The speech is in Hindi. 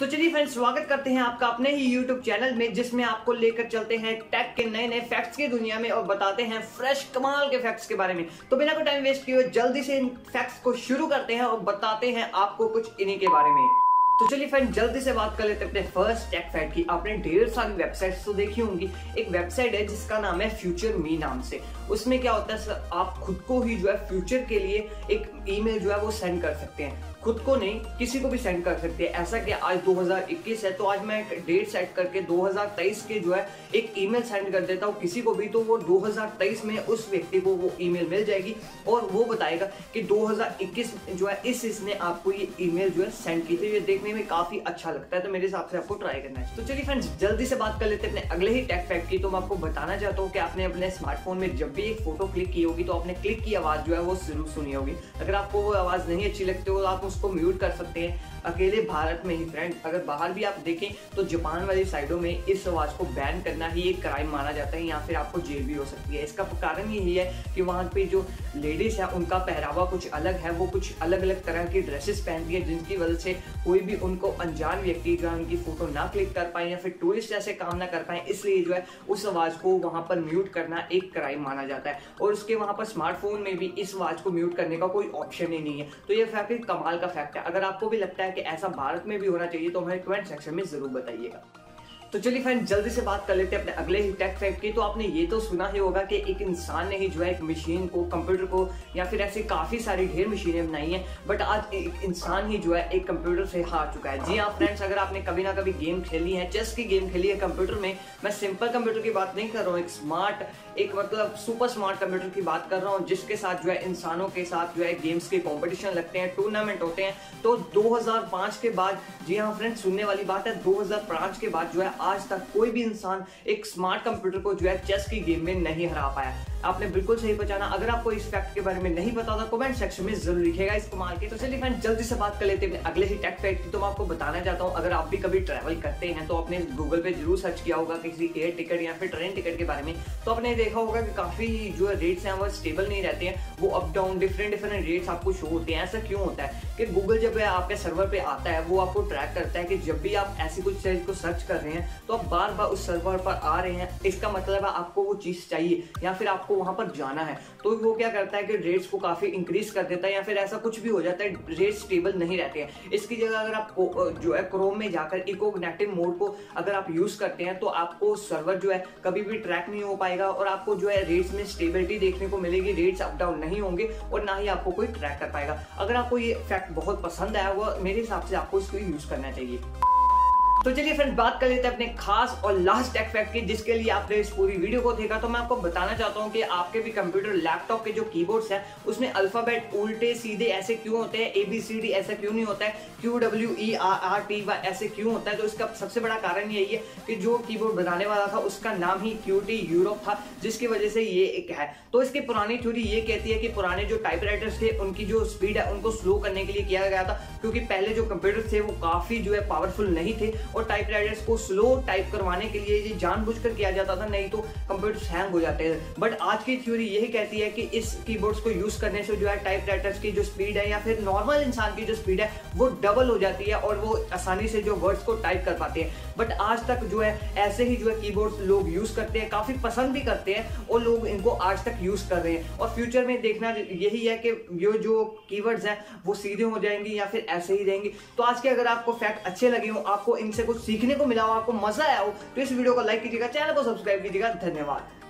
तो चलिए फ्रेंड्स, स्वागत करते हैं आपका अपने ही YouTube चैनल में, जिसमें आपको लेकर चलते हैं टेक के नए नए फैक्ट्स की दुनिया में और बताते हैं फ्रेश कमाल के फैक्ट्स के बारे में। तो बिना कोई टाइम वेस्ट किए हुए जल्दी से इन फैक्ट्स को शुरू करते हैं और बताते हैं आपको कुछ इन्हीं के बारे में। तो चलिए फ्रेंड, जल्दी से बात कर लेते हैं अपने फर्स्ट टेक फैक्ट की। आपने ढेर सारी वेबसाइट्स तो देखी होंगी। एक वेबसाइट है जिसका नाम है FutureMe नाम से। उसमें क्या होता है सर, आप खुद को ही जो है फ्यूचर के लिए एक ईमेल जो है वो सेंड कर सकते हैं। खुद को नहीं, किसी को भी सेंड कर सकते हैं। ऐसा कि आज 2021 है, तो आज मैं एक डेट सेट करके 2023 के जो है एक ईमेल सेंड कर देता हूँ किसी को भी, तो वो 2023 में उस व्यक्ति को वो ईमेल मिल जाएगी और वो बताएगा कि 2021 जो है इसने आपको ये ईमेल जो है सेंड की थी। ये देखने में काफ़ी अच्छा लगता है, तो मेरे हिसाब से आपको ट्राई करना है। तो चलिए फ्रेंड्स, जल्दी से बात कर लेते हैं अपने अगले ही टेक फैक्ट की। तो मैं आपको बताना चाहता हूँ कि आपने अपने स्मार्टफोन में जब भी एक फोटो क्लिक की होगी, तो आपने क्लिक की आवाज़ जो है वो जरूर सुनी होगी। अगर आपको वो आवाज़ नहीं अच्छी लगती हो, तो आप उसको म्यूट कर सकते हैं अकेले भारत में ही। फ्रेंड, अगर बाहर भी आप देखें तो जापान वाली साइडों में इस आवाज़ को बैन करना ही एक क्राइम माना जाता है, या फिर आपको जेल भी हो सकती है। इसका कारण यही है कि वहाँ पे जो लेडीज़ हैं उनका पहरावा कुछ अलग है, वो कुछ अलग अलग तरह की ड्रेसेस पहनती है, जिनकी वजह से कोई भी उनको अनजान व्यक्ति जो है उनकी फ़ोटो ना क्लिक कर पाए या फिर टूरिस्ट जैसे काम ना कर पाए। इसलिए जो है उस आवाज़ को वहाँ पर म्यूट करना एक क्राइम माना जाता है, और उसके वहाँ पर स्मार्टफोन में भी इस आवाज़ को म्यूट करने का कोई ऑप्शन ही नहीं है। तो ये फैक्ट कमाल का फैक्ट है। अगर आपको भी लगता है कि ऐसा भारत में भी होना चाहिए, तो हमें कमेंट सेक्शन में जरूर बताइएगा। तो चलिए फ्रेंड, जल्दी से बात कर लेते हैं अपने अगले ही टेक फैक्ट की। तो आपने ये तो सुना ही होगा कि एक इंसान ने ही जो है एक मशीन को, कंप्यूटर को, या फिर ऐसे काफ़ी सारी ढेर मशीनें बनाई हैं, बट आज एक इंसान ही जो है एक कंप्यूटर से हार चुका है। जी हाँ फ्रेंड्स, अगर आपने कभी ना कभी गेम खेली है, चेस की गेम खेली है कंप्यूटर में, मैं सिंपल कंप्यूटर की बात नहीं कर रहा हूँ, एक स्मार्ट, एक मतलब सुपर स्मार्ट कंप्यूटर की बात कर रहा हूँ, जिसके साथ जो है इंसानों के साथ जो है गेम्स के कॉम्पिटिशन लगते हैं, टूर्नामेंट होते हैं। तो 2005 के बाद, जी हाँ फ्रेंड्स, सुनने वाली बात है, 2005 के बाद जो है आज तक कोई भी इंसान एक स्मार्ट कंप्यूटर को जो है चेस की गेम में नहीं हरा पाया। आपने बिल्कुल सही पहचाना। अगर आपको इस फैक्ट के बारे में नहीं पता था, कमेंट सेक्शन में जरूर लिखिएगा इस कमाल के। तो चलिए फ्रेंड, जल्दी से बात कर लेते हैं अगले ही टेक फैक्ट की। तो मैं आपको बताना चाहता हूँ, अगर आप भी कभी ट्रैवल करते हैं, तो आपने गूगल पे जरूर सर्च किया होगा किसी एयर टिकट या फिर ट्रेन टिकट के बारे में। तो आपने देखा होगा कि काफ़ी जो रेट्स हैं वो स्टेबल नहीं रहते हैं, वो अप डाउन डिफरेंट रेट्स आपको शो होते हैं। ऐसा क्यों होता है कि गूगल जब आपके सर्वर पर आता है, वो आपको ट्रैक करता है कि जब भी आप ऐसी कुछ चीज़ को सर्च कर रहे हैं, तो आप बार बार उस सर्वर पर आ रहे हैं। इसका मतलब है आपको वो चीज़ चाहिए या फिर आपको वहां पर जाना है। तो वो क्या करता है कि रेट्स को काफी इंक्रीज कर देता है, या फिर ऐसा कुछ भी हो जाता है, रेट्स स्टेबल नहीं रहते हैं। इसकी जगह अगर आप जो है क्रोम में जाकर इकोग्नेटिव मोड को अगर आप यूज करते हैं, तो आपको सर्वर जो है कभी भी ट्रैक नहीं हो पाएगा, और आपको जो है रेट्स में स्टेबिलिटी देखने को मिलेगी, रेट्स अप डाउन नहीं होंगे, और ना ही आपको कोई ट्रैक कर पाएगा। अगर आपको ये फैक्ट बहुत पसंद आया हुआ, मेरे हिसाब से आपको इसको यूज करना चाहिए। तो चलिए फ्रेंड्स, बात कर लेते हैं अपने खास और लास्ट टेक फैक्ट की, जिसके लिए आपने इस पूरी वीडियो को देखा। तो मैं आपको बताना चाहता हूं कि आपके भी कंप्यूटर, लैपटॉप के जो कीबोर्ड्स हैं, उसमें अल्फाबेट उल्टे सीधे ऐसे क्यों होते हैं, ABCD ऐसा क्यों नहीं होता है, QWERTY ऐसे क्यों होता है। तो इसका सबसे बड़ा कारण यही है कि जो कीबोर्ड बनाने वाला था उसका नाम ही QWERTY यूरोप था, जिसकी वजह से ये एक है। तो इसकी पुरानी थ्योरी ये कहती है कि पुराने जो टाइपराइटर्स थे, उनकी जो स्पीड है उनको स्लो करने के लिए किया गया था, क्योंकि पहले जो कंप्यूटर थे वो काफ़ी जो है पावरफुल नहीं थे, और टाइपराइटर्स को स्लो टाइप करवाने के लिए ये जानबूझकर किया जाता था, नहीं तो कंप्यूटर्स हैंग हो जाते हैं। बट आज की थ्योरी यही कहती है कि इस कीबोर्ड्स को यूज़ करने से जो है टाइपराइटर्स की जो स्पीड है, या फिर नॉर्मल इंसान की जो स्पीड है, वो डबल हो जाती है, और वो आसानी से जो वर्ड्स को टाइप कर पाते हैं। बट आज तक जो है ऐसे ही जो है कीबोर्ड्स लोग यूज़ करते हैं, काफ़ी पसंद भी करते हैं, और लोग इनको आज तक यूज़ कर रहे हैं। और फ्यूचर में देखना यही है कि ये जो कीवर्ड्स हैं वो सीधे हो जाएंगी या फिर ऐसे ही रहेंगी। तो आज के अगर आपको फैक्ट अच्छे लगे हों, आपको इनसे कुछ सीखने को मिला हो, आपको मजा आया हो, तो इस वीडियो को लाइक कीजिएगा, चैनल को सब्सक्राइब कीजिएगा। धन्यवाद।